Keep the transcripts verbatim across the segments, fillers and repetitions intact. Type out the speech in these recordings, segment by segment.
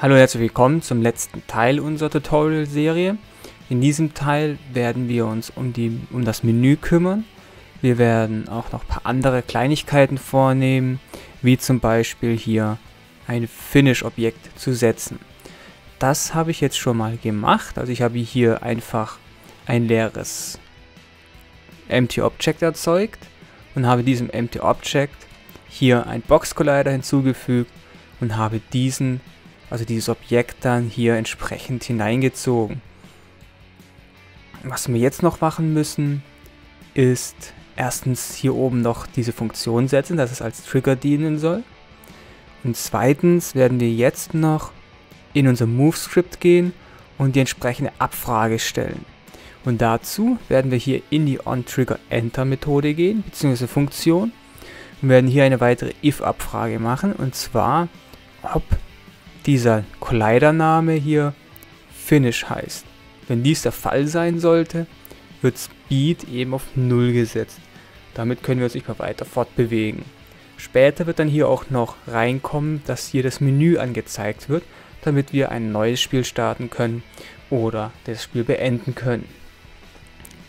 Hallo und herzlich willkommen zum letzten Teil unserer Tutorial-Serie. In diesem Teil werden wir uns um, die, um das Menü kümmern. Wir werden auch noch ein paar andere Kleinigkeiten vornehmen, wie zum Beispiel hier ein Finish-Objekt zu setzen. Das habe ich jetzt schon mal gemacht. Also ich habe hier einfach ein leeres Empty-Object erzeugt und habe diesem Empty-Object hier einen Box-Collider hinzugefügt und habe diesen Also dieses Objekt dann hier entsprechend hineingezogen. Was wir jetzt noch machen müssen, ist erstens hier oben noch diese Funktion setzen, dass es als Trigger dienen soll. Und zweitens werden wir jetzt noch in unser Move Script gehen und die entsprechende Abfrage stellen. Und dazu werden wir hier in die OnTriggerEnter Methode gehen, bzw. Funktion, und werden hier eine weitere if-Abfrage machen, und zwar ob dieser Collider-Name hier Finish heißt. Wenn dies der Fall sein sollte, wird Speed eben auf null gesetzt. Damit können wir uns nicht mehr weiter fortbewegen. Später wird dann hier auch noch reinkommen, dass hier das Menü angezeigt wird, damit wir ein neues Spiel starten können oder das Spiel beenden können.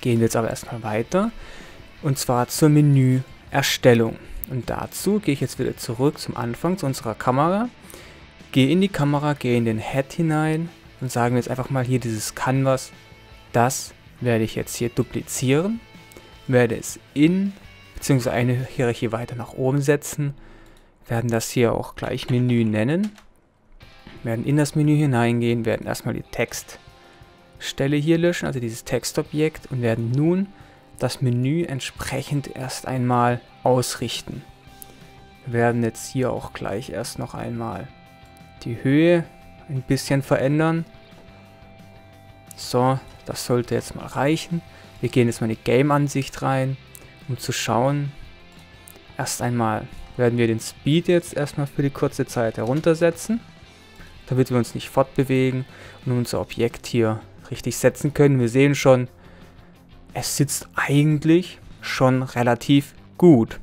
Gehen wir jetzt aber erstmal weiter, und zwar zur Menüerstellung. Und dazu gehe ich jetzt wieder zurück zum Anfang, zu unserer Kamera. Gehe in die Kamera, gehe in den Head hinein und sagen wir jetzt einfach mal hier dieses Canvas. Das werde ich jetzt hier duplizieren, werde es in bzw. eine Hierarchie weiter nach oben setzen, werden das hier auch gleich Menü nennen, werden in das Menü hineingehen, werden erstmal die Textstelle hier löschen, also dieses Textobjekt, und werden nun das Menü entsprechend erst einmal ausrichten. Wir werden jetzt hier auch gleich erst noch einmal die Höhe ein bisschen verändern. So, das sollte jetzt mal reichen. Wir gehen jetzt mal in die Game-Ansicht rein, um zu schauen. Erst einmal werden wir den Speed jetzt erstmal für die kurze Zeit heruntersetzen, damit wir uns nicht fortbewegen und unser Objekt hier richtig setzen können. Wir sehen schon, es sitzt eigentlich schon relativ gut.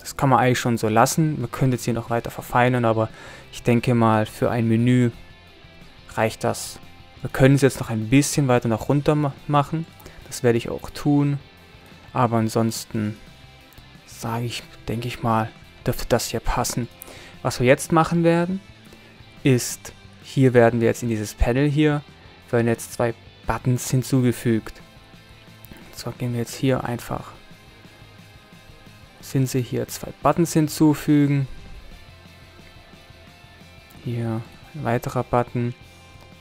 Das kann man eigentlich schon so lassen. Man könnte jetzt hier noch weiter verfeinern, aber ich denke mal, für ein Menü reicht das. Wir können es jetzt noch ein bisschen weiter nach runter machen. Das werde ich auch tun. Aber ansonsten sage ich, denke ich mal, dürfte das hier passen. Was wir jetzt machen werden, ist, hier werden wir jetzt in dieses Panel hier, werden jetzt zwei Buttons hinzugefügt. Und zwar gehen wir jetzt hier einfach sind sie hier zwei Buttons hinzufügen. Hier ein weiterer Button.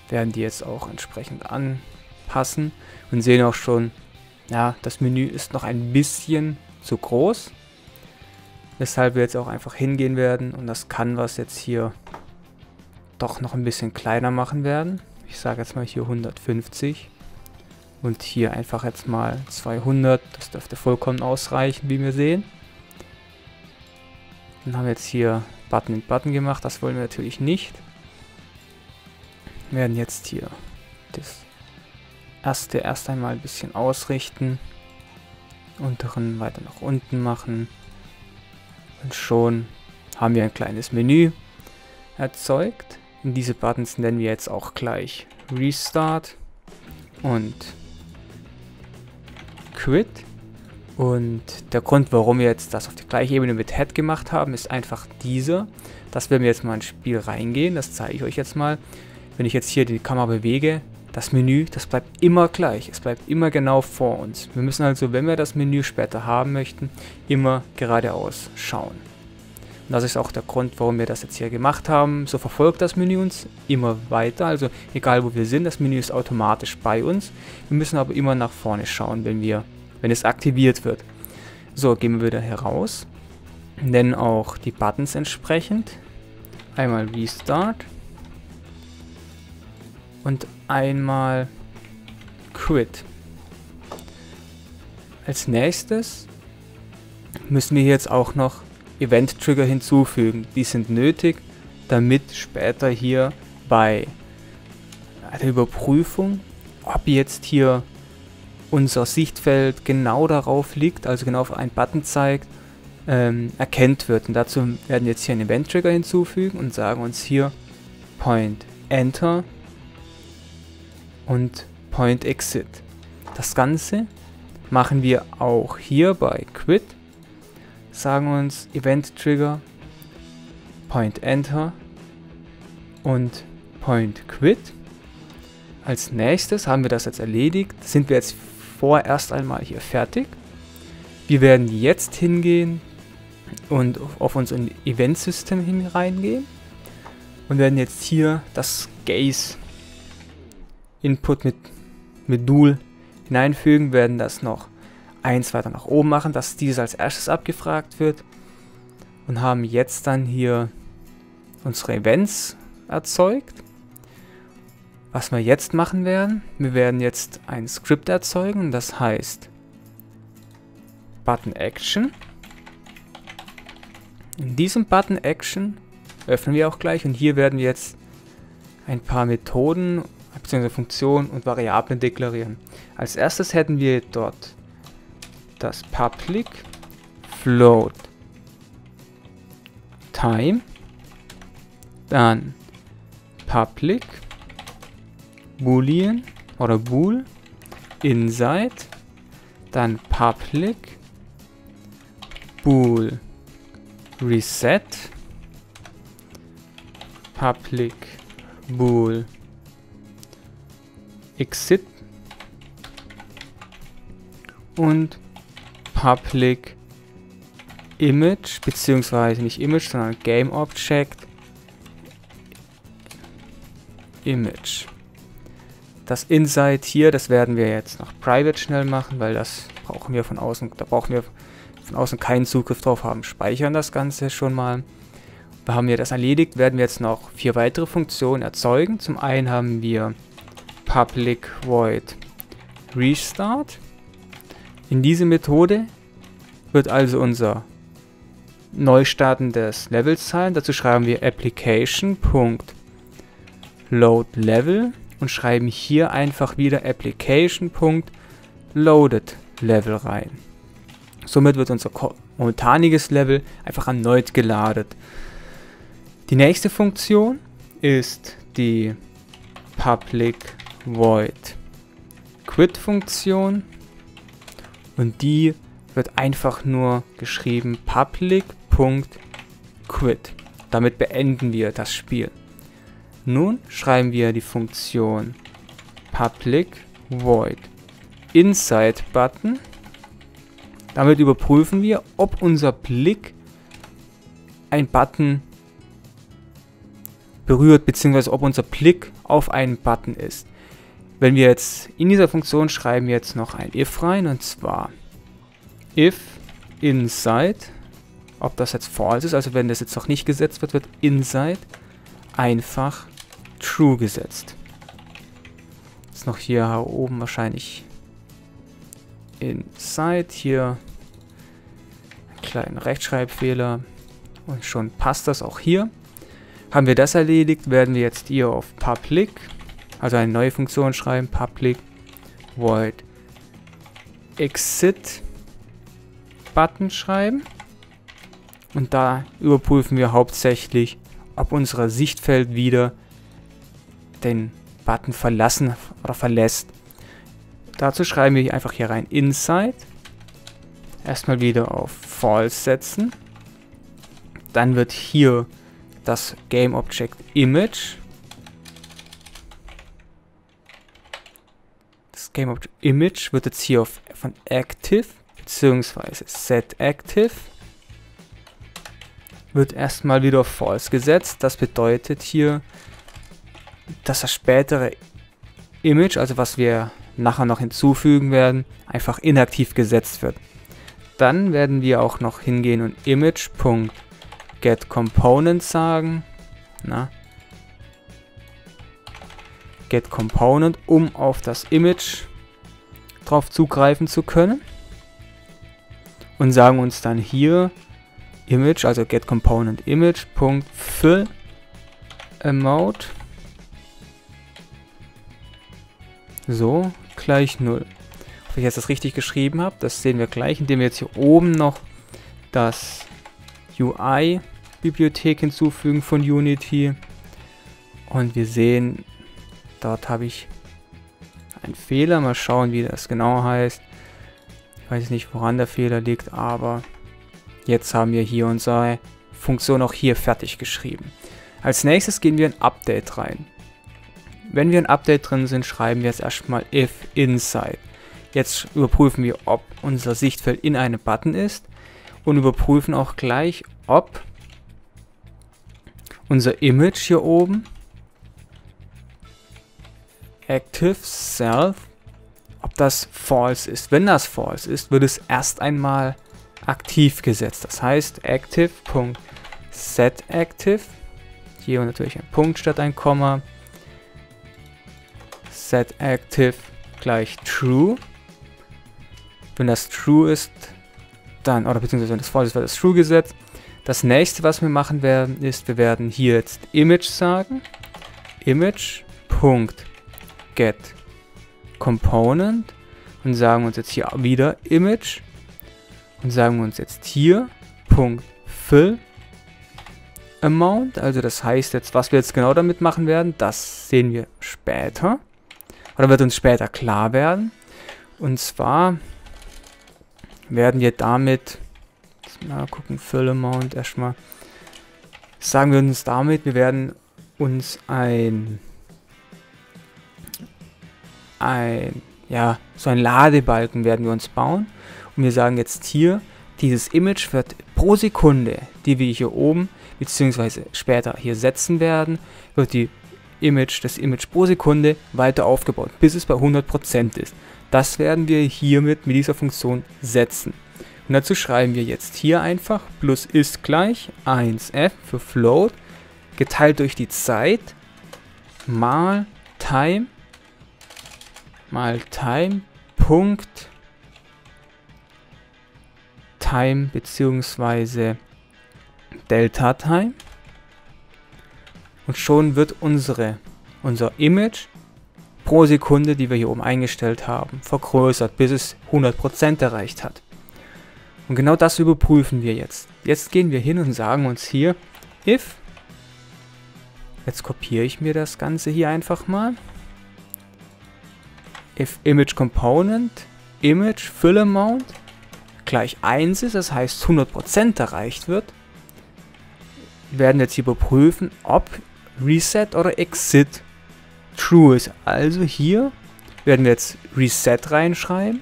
Werden die jetzt auch entsprechend anpassen. Und sehen auch schon, ja, das Menü ist noch ein bisschen zu groß. Weshalb wir jetzt auch einfach hingehen werden und das Canvas jetzt hier doch noch ein bisschen kleiner machen werden. Ich sage jetzt mal hier hundertfünfzig. Und hier einfach jetzt mal zweihundert. Das dürfte vollkommen ausreichen, wie wir sehen. Dann haben wir jetzt hier Button in Button gemacht, das wollen wir natürlich nicht. Wir werden jetzt hier das erste erst einmal ein bisschen ausrichten, unteren weiter nach unten machen und schon haben wir ein kleines Menü erzeugt. Und diese Buttons nennen wir jetzt auch gleich Restart und Quit. Und der Grund, warum wir jetzt das auf der gleichen Ebene mit Head gemacht haben, ist einfach dieser. Dass wenn wir jetzt mal ins Spiel reingehen, das zeige ich euch jetzt mal. Wenn ich jetzt hier die Kamera bewege, das Menü, das bleibt immer gleich. Es bleibt immer genau vor uns. Wir müssen also, wenn wir das Menü später haben möchten, immer geradeaus schauen. Und das ist auch der Grund, warum wir das jetzt hier gemacht haben. So verfolgt das Menü uns immer weiter. Also egal wo wir sind, das Menü ist automatisch bei uns. Wir müssen aber immer nach vorne schauen, wenn wir... wenn es aktiviert wird. So, gehen wir wieder heraus, nennen auch die Buttons entsprechend. Einmal Restart und einmal Quit. Als nächstes müssen wir jetzt auch noch Event Trigger hinzufügen. Die sind nötig, damit später hier bei der Überprüfung, ob jetzt hier unser Sichtfeld genau darauf liegt, also genau auf einen Button zeigt, ähm, erkennt wird. Und dazu werden wir jetzt hier einen Event-Trigger hinzufügen und sagen uns hier Point Enter und Point Exit. Das Ganze machen wir auch hier bei Quit. Sagen uns Event Trigger, Point Enter und Point Quit. Als nächstes haben wir das jetzt erledigt. Sind wir jetzt vorerst einmal hier fertig. Wir werden jetzt hingehen und auf unser Event-System hin reingehen und werden jetzt hier das Gaze-Input mit Modul hineinfügen, werden das noch eins weiter nach oben machen, dass dieses als erstes abgefragt wird und haben jetzt dann hier unsere Events erzeugt. Was wir jetzt machen werden, wir werden jetzt ein Script erzeugen, das heißt ButtonAction. In diesem ButtonAction öffnen wir auch gleich und hier werden wir jetzt ein paar Methoden bzw. Funktionen und Variablen deklarieren. Als erstes hätten wir dort das Public Float Time, dann Public Boolean oder Bool Inside, dann Public Bool Reset, Public Bool Exit und Public Image, beziehungsweise nicht Image, sondern Game Object Image. Das Inside hier, das werden wir jetzt noch private schnell machen, weil das brauchen wir von außen, da brauchen wir von außen keinen Zugriff drauf haben. Speichern das Ganze schon mal. Wir haben ja das erledigt, werden wir jetzt noch vier weitere Funktionen erzeugen. Zum einen haben wir Public Void Restart. In diese Methode wird also unser Neustarten des Levels sein. Dazu schreiben wir Application.loadLevel und schreiben hier einfach wieder Application.loadedLevel rein. Somit wird unser momentaniges Level einfach erneut geladen. Die nächste Funktion ist die Public Void Quit Funktion und die wird einfach nur geschrieben Public.Quit. Damit beenden wir das Spiel. Nun schreiben wir die Funktion Public Void Inside Button. Damit überprüfen wir, ob unser Blick einen Button berührt, beziehungsweise ob unser Blick auf einen Button ist. Wenn wir jetzt in dieser Funktion schreiben wir jetzt noch ein if rein, und zwar if inside, ob das jetzt false ist, also wenn das jetzt noch nicht gesetzt wird, wird inside einfach true gesetzt. Jetzt noch hier oben wahrscheinlich inside, hier einen kleinen Rechtschreibfehler und schon passt das auch hier. Haben wir das erledigt, werden wir jetzt hier auf Public, also eine neue Funktion schreiben, Public Void Exit Button schreiben und da überprüfen wir hauptsächlich, ob unser Sichtfeld wieder den Button verlassen oder verlässt. Dazu schreiben wir einfach hier rein Inside, erstmal wieder auf False setzen, dann wird hier das Game Object Image, das Game Object Image wird jetzt hier auf, von Active bzw. setActive wird erstmal wieder auf False gesetzt. Das bedeutet hier, dass das spätere Image, also was wir nachher noch hinzufügen werden, einfach inaktiv gesetzt wird. Dann werden wir auch noch hingehen und Image.getComponent sagen, na, getComponent, um auf das Image drauf zugreifen zu können und sagen uns dann hier Image, also getComponentImage.fillAmount so gleich null. Ob ich jetzt das richtig geschrieben habe, das sehen wir gleich, indem wir jetzt hier oben noch das U I Bibliothek hinzufügen von Unity Und wir sehen, dort habe ich einen Fehler. Mal schauen, wie das genau heißt. Ich weiß nicht, woran der Fehler liegt, aber jetzt haben wir hier unsere Funktion auch hier fertig geschrieben. Als nächstes gehen wir ein Update rein. Wenn wir ein Update drin sind, schreiben wir jetzt erstmal if inside. Jetzt überprüfen wir, ob unser Sichtfeld in einem Button ist und überprüfen auch gleich, ob unser Image hier oben activeSelf, ob das false ist. Wenn das false ist, wird es erst einmal aktiv gesetzt. Das heißt active.setActive, hier natürlich ein Punkt statt ein Komma, setActive gleich true. Wenn das true ist, dann, oder beziehungsweise wenn das falsch ist, wird das true gesetzt. Das nächste, was wir machen werden, ist, wir werden hier jetzt Image sagen. Image.getComponent und sagen uns jetzt hier wieder Image und sagen uns jetzt hier .fillAmount. Also das heißt jetzt, was wir jetzt genau damit machen werden, das sehen wir später. Oder wird uns später klar werden. Und zwar werden wir damit, mal gucken, FillAmount erstmal, sagen wir uns damit, wir werden uns ein, ein, ja, so ein Ladebalken werden wir uns bauen. Und wir sagen jetzt hier, dieses Image wird pro Sekunde, die wir hier oben, beziehungsweise später hier setzen werden, wird die Image, das Image pro Sekunde weiter aufgebaut, bis es bei hundert Prozent ist. Das werden wir hiermit mit dieser Funktion setzen. Und dazu schreiben wir jetzt hier einfach plus ist gleich eins f für float geteilt durch die Zeit mal time mal time Punkt time beziehungsweise Delta Time. Und schon wird unsere, unser Image pro Sekunde, die wir hier oben eingestellt haben, vergrößert, bis es hundert Prozent erreicht hat. Und genau das überprüfen wir jetzt. Jetzt gehen wir hin und sagen uns hier, if, jetzt kopiere ich mir das Ganze hier einfach mal, if Image Component, Image FillAmount gleich eins ist, das heißt hundert Prozent erreicht wird, werden jetzt hier überprüfen, ob Reset oder Exit true ist. Also hier werden wir jetzt Reset reinschreiben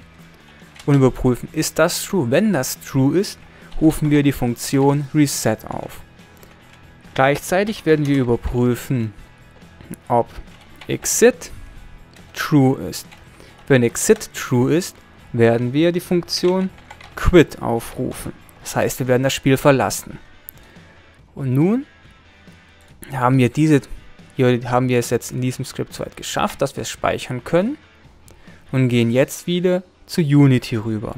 und überprüfen, ist das true. Wenn das true ist, rufen wir die Funktion Reset auf. Gleichzeitig werden wir überprüfen, ob Exit true ist. Wenn Exit true ist, werden wir die Funktion Quit aufrufen. Das heißt, wir werden das Spiel verlassen. Und nun haben wir diese Hier haben wir es jetzt in diesem Skript soweit geschafft, dass wir es speichern können und gehen jetzt wieder zu Unity rüber.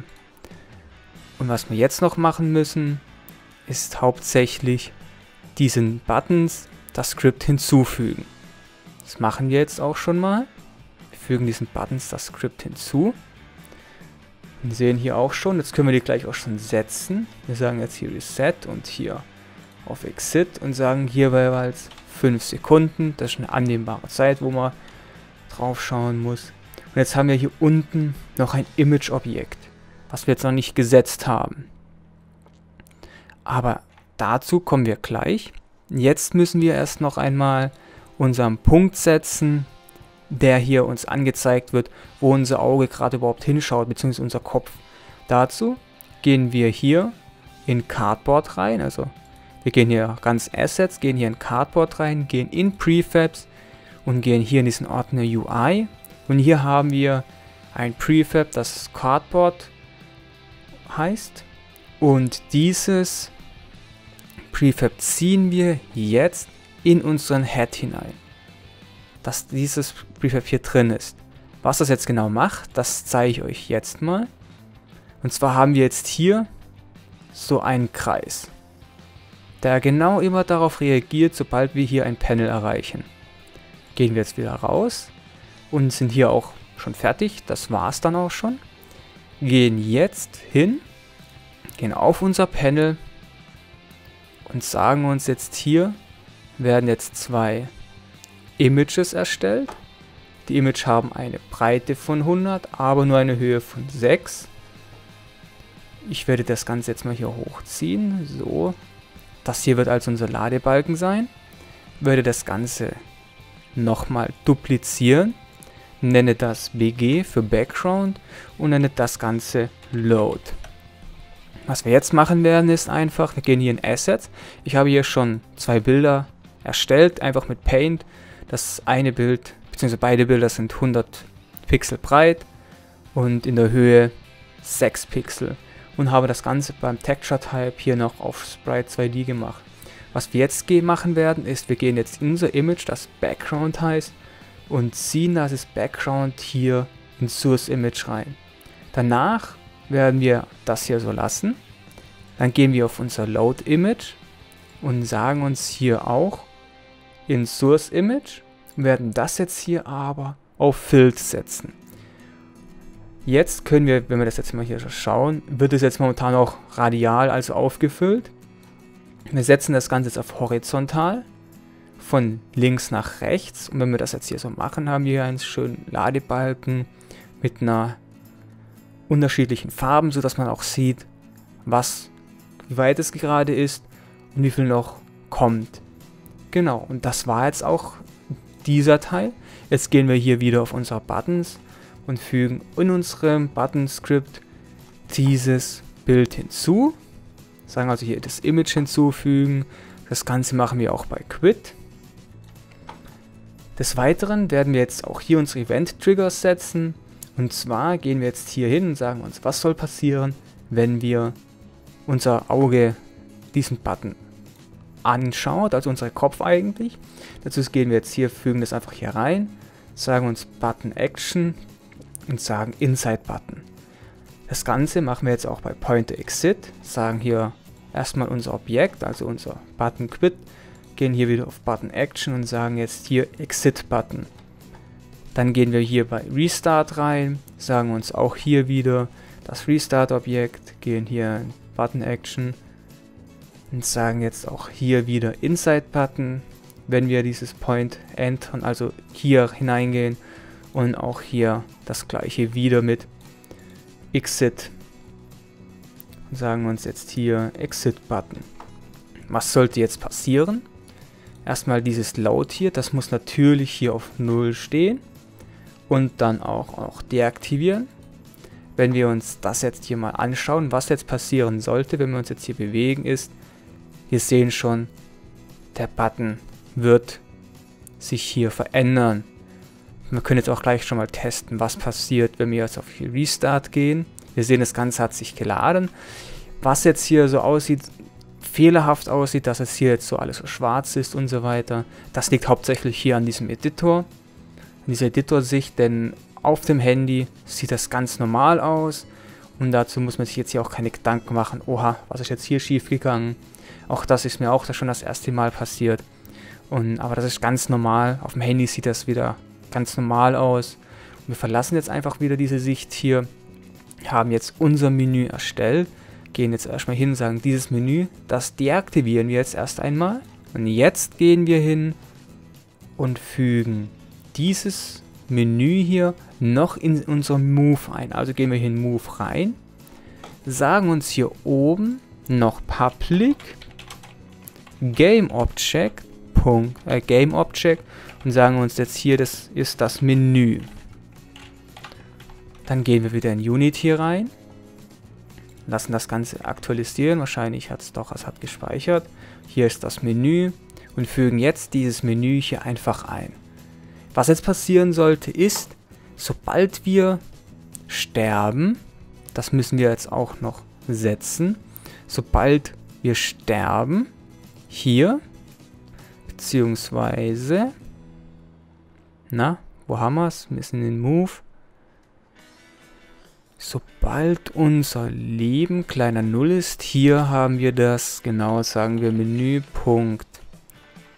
Und was wir jetzt noch machen müssen, ist hauptsächlich diesen Buttons das Skript hinzufügen. Das machen wir jetzt auch schon mal. Wir fügen diesen Buttons das Skript hinzu. Und sehen hier auch schon, jetzt können wir die gleich auch schon setzen. Wir sagen jetzt hier Reset und hier auf Exit und sagen hier jeweils fünf Sekunden, das ist eine annehmbare Zeit, wo man drauf schauen muss. Und jetzt haben wir hier unten noch ein Image-Objekt, was wir jetzt noch nicht gesetzt haben. Aber dazu kommen wir gleich. Jetzt müssen wir erst noch einmal unseren Punkt setzen, der hier uns angezeigt wird, wo unser Auge gerade überhaupt hinschaut, beziehungsweise unser Kopf. Dazu gehen wir hier in Cardboard rein, also wir gehen hier ganz Assets, gehen hier in Cardboard rein, gehen in Prefabs und gehen hier in diesen Ordner U I. Und hier haben wir ein Prefab, das Cardboard heißt. Und dieses Prefab ziehen wir jetzt in unseren Head hinein, dass dieses Prefab hier drin ist. Was das jetzt genau macht, das zeige ich euch jetzt mal. Und zwar haben wir jetzt hier so einen Kreis, der genau immer darauf reagiert, sobald wir hier ein Panel erreichen. Gehen wir jetzt wieder raus und sind hier auch schon fertig. Das war es dann auch schon. Gehen jetzt hin, gehen auf unser Panel und sagen uns jetzt hier, werden jetzt zwei Images erstellt. Die Image haben eine Breite von hundert, aber nur eine Höhe von sechs. Ich werde das Ganze jetzt mal hier hochziehen. So. Das hier wird also unser Ladebalken sein. Ich werde das Ganze nochmal duplizieren. Nenne das B G für Background und nenne das Ganze Load. Was wir jetzt machen werden, ist einfach, wir gehen hier in Assets. Ich habe hier schon zwei Bilder erstellt, einfach mit Paint. Das eine Bild, beziehungsweise beide Bilder sind hundert Pixel breit und in der Höhe sechs Pixel. Und habe das Ganze beim Texture Type hier noch auf Sprite zwei D gemacht. Was wir jetzt machen werden, ist, wir gehen jetzt in unser Image, das Background heißt, und ziehen das Background hier in Source Image rein. Danach werden wir das hier so lassen. Dann gehen wir auf unser Load Image und sagen uns hier auch in Source Image, werden das jetzt hier aber auf Filled setzen. Jetzt können wir, wenn wir das jetzt mal hier schauen, wird es jetzt momentan auch radial, also aufgefüllt. Wir setzen das Ganze jetzt auf horizontal, von links nach rechts. Und wenn wir das jetzt hier so machen, haben wir hier einen schönen Ladebalken mit einer unterschiedlichen Farben, sodass man auch sieht, was, wie weit es gerade ist und wie viel noch kommt. Genau, und das war jetzt auch dieser Teil. Jetzt gehen wir hier wieder auf unsere Buttons und fügen in unserem Button-Script dieses Bild hinzu. Sagen also hier das Image hinzufügen. Das Ganze machen wir auch bei Quit. Des Weiteren werden wir jetzt auch hier unsere Event Trigger setzen. Und zwar gehen wir jetzt hier hin und sagen uns, was soll passieren, wenn wir unser Auge diesen Button anschaut, also unser Kopf eigentlich. Dazu gehen wir jetzt hier, fügen das einfach hier rein, sagen uns ButtonAction und sagen Inside Button. Das Ganze machen wir jetzt auch bei Point Exit, sagen hier erstmal unser Objekt, also unser Button Quit, gehen hier wieder auf Button Action und sagen jetzt hier Exit Button. Dann gehen wir hier bei Restart rein, sagen uns auch hier wieder das Restart Objekt, gehen hier in Button Action und sagen jetzt auch hier wieder Inside Button, wenn wir dieses Point Enter, also hier hineingehen und auch hier das gleiche wieder mit Exit. Und sagen uns jetzt hier Exit Button. Was sollte jetzt passieren? Erstmal dieses Load hier, das muss natürlich hier auf null stehen und dann auch, auch deaktivieren. Wenn wir uns das jetzt hier mal anschauen, was jetzt passieren sollte, wenn wir uns jetzt hier bewegen, ist, wir sehen schon, der Button wird sich hier verändern. Wir können jetzt auch gleich schon mal testen, was passiert, wenn wir jetzt auf Restart gehen. Wir sehen, das Ganze hat sich geladen. Was jetzt hier so aussieht, fehlerhaft aussieht, dass es hier jetzt so alles so schwarz ist und so weiter, das liegt hauptsächlich hier an diesem Editor, an dieser Editor-Sicht, denn auf dem Handy sieht das ganz normal aus und dazu muss man sich jetzt hier auch keine Gedanken machen, oha, was ist jetzt hier schief gegangen? Auch das ist mir auch schon das erste Mal passiert. Und, aber das ist ganz normal, auf dem Handy sieht das wieder ganz normal aus. Und wir verlassen jetzt einfach wieder diese Sicht hier, haben jetzt unser Menü erstellt, gehen jetzt erstmal hin und sagen, dieses Menü, das deaktivieren wir jetzt erst einmal. Und jetzt gehen wir hin und fügen dieses Menü hier noch in unser Move ein. Also gehen wir hier in Move rein, sagen uns hier oben noch Public Game Object, Punkt, äh, Game Object und sagen uns jetzt hier, das ist das Menü. Dann gehen wir wieder in Unity rein, lassen das Ganze aktualisieren, wahrscheinlich hat es doch, es hat gespeichert. Hier ist das Menü und fügen jetzt dieses Menü hier einfach ein. Was jetzt passieren sollte ist, sobald wir sterben, das müssen wir jetzt auch noch setzen, sobald wir sterben, hier, beziehungsweise, na, wo haben wir es? Wir sind in Move. Sobald unser Leben kleiner Null ist, hier haben wir das, genau, sagen wir Menüpunkt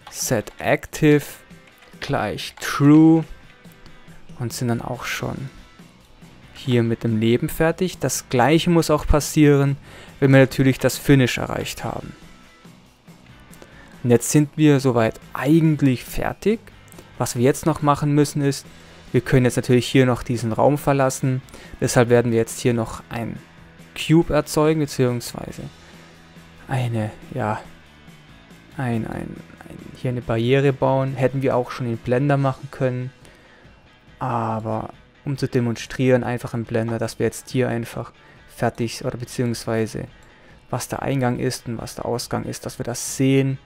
setActive gleich True und sind dann auch schon hier mit dem Leben fertig. Das gleiche muss auch passieren, wenn wir natürlich das Finish erreicht haben. Und jetzt sind wir soweit eigentlich fertig. Was wir jetzt noch machen müssen ist, wir können jetzt natürlich hier noch diesen Raum verlassen. Deshalb werden wir jetzt hier noch einen Cube erzeugen, beziehungsweise eine, ja, ein, ein, ein, hier eine Barriere bauen. Hätten wir auch schon in Blender machen können. Aber um zu demonstrieren, einfach im Blender, dass wir jetzt hier einfach fertig, oder beziehungsweise was der Eingang ist und was der Ausgang ist, dass wir das sehen,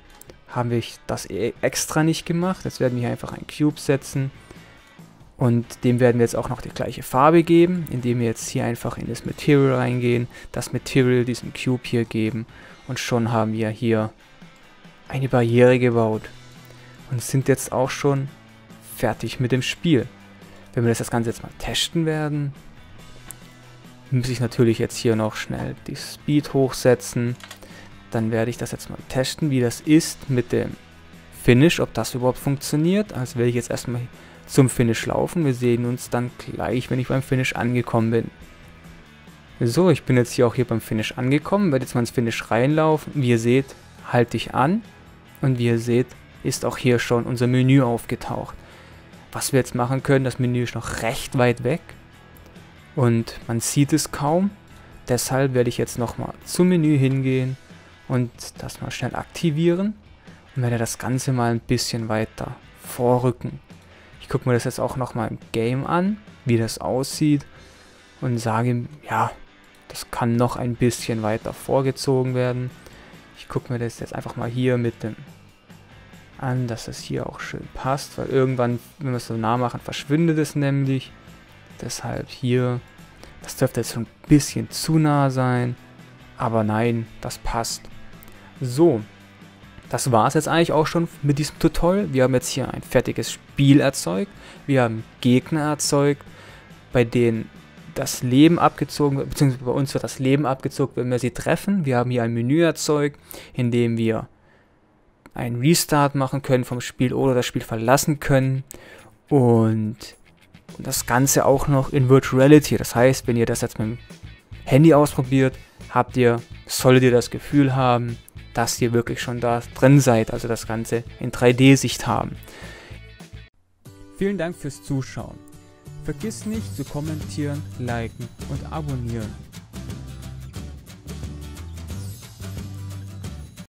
haben wir das extra nicht gemacht. Jetzt werden wir hier einfach einen Cube setzen. Und dem werden wir jetzt auch noch die gleiche Farbe geben, indem wir jetzt hier einfach in das Material reingehen, das Material diesem Cube hier geben und schon haben wir hier eine Barriere gebaut und sind jetzt auch schon fertig mit dem Spiel. Wenn wir das, das Ganze jetzt mal testen werden, muss ich natürlich jetzt hier noch schnell die Speed hochsetzen. Dann werde ich das jetzt mal testen, wie das ist mit dem Finish, ob das überhaupt funktioniert. Also werde ich jetzt erstmal zum Finish laufen. Wir sehen uns dann gleich, wenn ich beim Finish angekommen bin. So, ich bin jetzt hier auch hier beim Finish angekommen, werde jetzt mal ins Finish reinlaufen. Wie ihr seht, halte ich an und wie ihr seht, ist auch hier schon unser Menü aufgetaucht. Was wir jetzt machen können, das Menü ist noch recht weit weg und man sieht es kaum. Deshalb werde ich jetzt nochmal zum Menü hingehen und das mal schnell aktivieren und werde das Ganze mal ein bisschen weiter vorrücken. Ich gucke mir das jetzt auch nochmal im Game an, wie das aussieht und sage, ja, das kann noch ein bisschen weiter vorgezogen werden. Ich gucke mir das jetzt einfach mal hier mit dem an, dass das hier auch schön passt, weil irgendwann, wenn wir es so nah machen, verschwindet es nämlich. Deshalb hier, das dürfte jetzt schon ein bisschen zu nah sein, aber nein, das passt. So. Das war es jetzt eigentlich auch schon mit diesem Tutorial. Wir haben jetzt hier ein fertiges Spiel erzeugt. Wir haben Gegner erzeugt, bei denen das Leben abgezogen wird, beziehungsweise bei uns wird das Leben abgezogen, wenn wir sie treffen. Wir haben hier ein Menü erzeugt, in dem wir einen Restart machen können vom Spiel oder das Spiel verlassen können. Und das Ganze auch noch in Virtual Reality. Das heißt, wenn ihr das jetzt mit dem Handy ausprobiert, habt ihr, solltet ihr das Gefühl haben, dass ihr wirklich schon da drin seid, also das Ganze in drei D-Sicht haben. Vielen Dank fürs Zuschauen. Vergiss nicht zu kommentieren, liken und abonnieren.